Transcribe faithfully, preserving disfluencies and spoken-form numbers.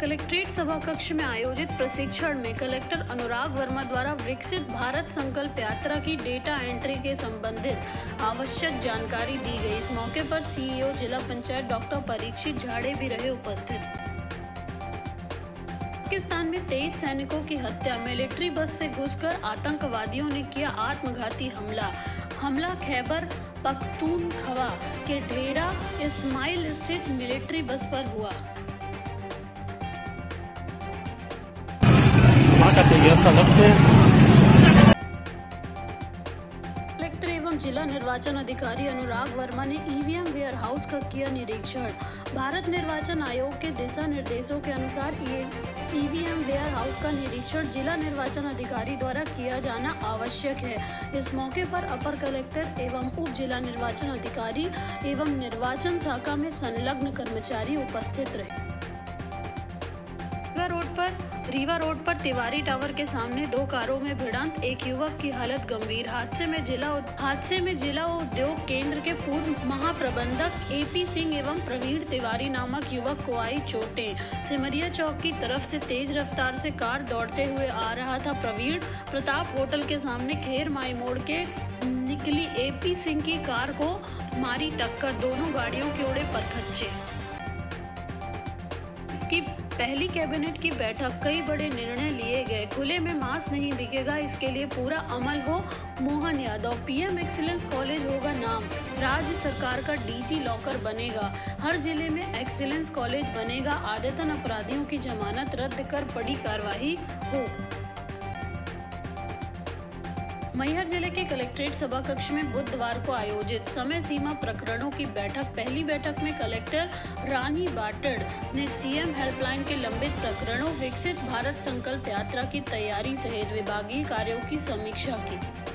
Collectorate सभाकक्ष में आयोजित प्रशिक्षण में कलेक्टर अनुराग वर्मा द्वारा विकसित भारत संकल्प यात्रा की डेटा एंट्री के संबंधित आवश्यक जानकारी दी गई। इस मौके पर सीईओ जिला पंचायत डॉक्टर परीक्षित झाड़े भी रहे उपस्थित। पाकिस्तान में तेईस सैनिकों की हत्या, मिलिट्री बस से घुसकर आतंकवादियों ने किया आत्मघाती हमला। हमला खैबर पख्तूनखवा के ढेरा इस्माइल स्थित मिलिट्री बस पर हुआ। कलेक्टर एवं जिला निर्वाचन अधिकारी अनुराग वर्मा ने ईवीएम वेयर हाउस का किया निरीक्षण। भारत निर्वाचन आयोग के दिशा निर्देशों के अनुसार ईवीएम वेयर हाउस का निरीक्षण जिला निर्वाचन अधिकारी द्वारा किया जाना आवश्यक है। इस मौके पर अपर कलेक्टर एवं उप जिला निर्वाचन अधिकारी एवं निर्वाचन शाखा में संलग्न कर्मचारी उपस्थित रहे। रीवा रोड पर रीवा रोड पर तिवारी टावर के सामने दो कारों में भिड़ंत, एक युवक की हालत गंभीर। हादसे में जिला हादसे में जिला उद्योग केंद्र के पूर्व महाप्रबंधक एपी सिंह एवं प्रवीण तिवारी नामक युवक को आई चोटें। सिमरिया चौक की तरफ से तेज रफ्तार से कार दौड़ते हुए आ रहा था। प्रवीण प्रताप होटल के सामने खेर माई मोड़ के निकली एपी सिंह की कार को मारी टक्कर, दोनों गाड़ियों के उड़े परखच्चे। की पहली कैबिनेट की बैठक, कई बड़े निर्णय लिए गए। खुले में मांस नहीं बिकेगा, इसके लिए पूरा अमल हो। Mohan Yadav P M excellence college होगा नाम। राज्य सरकार का डीजी लॉकर बनेगा। हर जिले में एक्सीलेंस कॉलेज बनेगा। आदतन अपराधियों की जमानत रद्द कर बड़ी कार्रवाई हो। मैहर जिले के कलेक्ट्रेट सभाकक्ष में बुधवार को आयोजित समय सीमा प्रकरणों की बैठक, पहली बैठक में कलेक्टर रानी बाटड़ ने सीएम हेल्पलाइन के लंबित प्रकरणों, विकसित भारत संकल्प यात्रा की तैयारी सहित विभागीय कार्यों की समीक्षा की।